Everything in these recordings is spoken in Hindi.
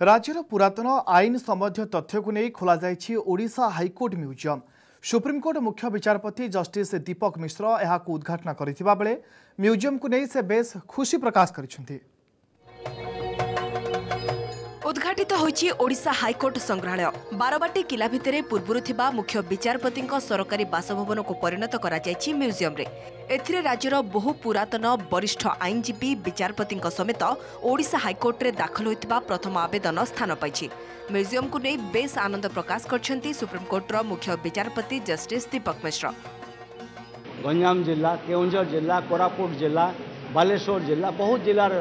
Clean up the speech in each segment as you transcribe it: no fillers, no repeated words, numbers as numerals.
राज्यर पुरातन आईन संबंधी तथ्य को नहीं खोल Odisha high court museum. Supreme court मुख्य विचारपति जस्टिस दीपक मिश्र यह उद्घाटन करथिबा बेले म्यूजियम को नहीं से बेस खुशी प्रकाश करिसेंथि। उद्घाटित तो होइछि ओडिशा हाई कोर्ट संग्रहालय। बारवाटी किला भितरे पूर्वरु थिबा मुख्य विचारपति सरकारी बासभवन को परिणत करा जायछि म्यूजियम रे। एथिरे राज्यर बहु पुरातन वरिष्ठ आईनजीवी विचारपति समेत ओडिशा हाई कोर्ट रे दाखल होइथिबा प्रथम आवेदन स्थान पाइछि। म्यूजियम को नै बेस आनंद प्रकाश करछन्ति सुप्रीम कोर्ट रो मुख्य विचारपति जस्टिस दीपक मिश्र। गंजाम जिला, केउंझर जिला, कोरापुट जिला, बालेश्वर जिला बहुत जिलार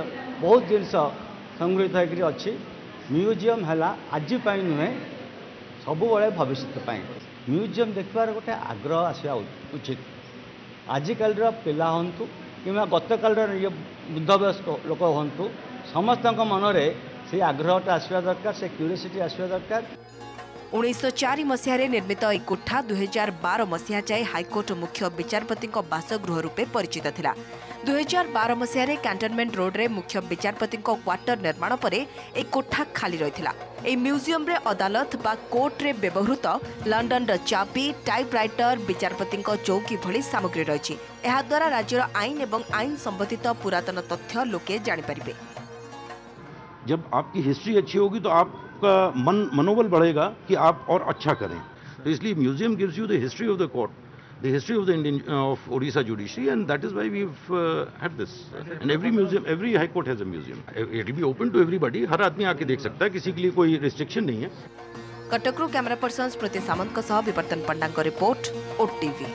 बहुत जिनिष संग्रहित होइकरी अछि। म्यूजियम है आज नुहे सब भविष्य म्यूजियम देखार गोटे आग्रह आसा उचित। आजिकल पिला हूँ कि गतकाल बुद्धवयस्क लोक हूँ समस्त मनरे से आग्रहटा आसवा दरकार, से क्यूरीसीटी आसवा दरकार। 1904 मसीह निर्मित एक कोठा 2012 मसीहा जाए हाईकोर्ट मुख्य विचारपति बासगृह रूपे परिचित थिला। 2012 मसीह कैंटनमेंट रोड रे मुख्य विचारपति क्वार्टर निर्माण पर एक कोठा खाली रहिथिला। ए म्यूजियम रे अदालत बा कोर्ट रे व्यवहृत लंडन रो चाबी, टाइपराइटर, विचारपति चौकी भली सामग्री रही। ଏହା द्वारा राज्यर आईन एवं आईन संबंधित पुरातन तथ्य लोके जानि परिबे। जब आपकी हिस्ट्री अच्छी होगी तो आपका मनोबल बढ़ेगा कि आप और अच्छा करें। तो इसलिए museum gives you the history of the court, the history of the Indian of Odisha judiciary, and that is why we had this. And every museum, every high court has a museum. It be open to everybody, हर आदमी आके देख सकता है, किसी के लिए कोई रिस्ट्रिक्शन नहीं है। कटकरू कैमरा पर्सन स्मृति सावंत का सह विवर्तन पंडा का रिपोर्ट, ओटीवी।